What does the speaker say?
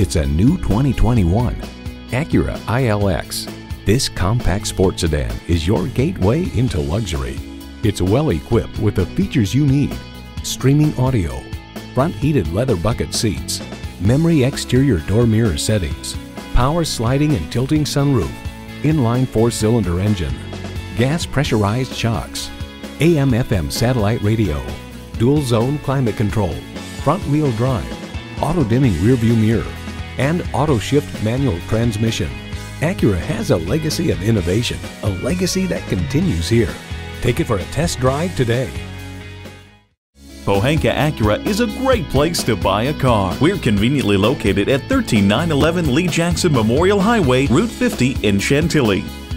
It's a new 2021 Acura ILX. This compact sports sedan is your gateway into luxury. It's well equipped with the features you need: streaming audio, front heated leather bucket seats, memory exterior door mirror settings, power sliding and tilting sunroof, inline four-cylinder engine, gas pressurized shocks, AM/FM satellite radio, dual zone climate control, front wheel drive, auto dimming rear view mirror, and auto shift manual transmission. Acura has a legacy of innovation, a legacy that continues here. Take it for a test drive today. Pohanka Acura is a great place to buy a car. We're conveniently located at 13911 Lee Jackson Memorial Highway, Route 50 in Chantilly.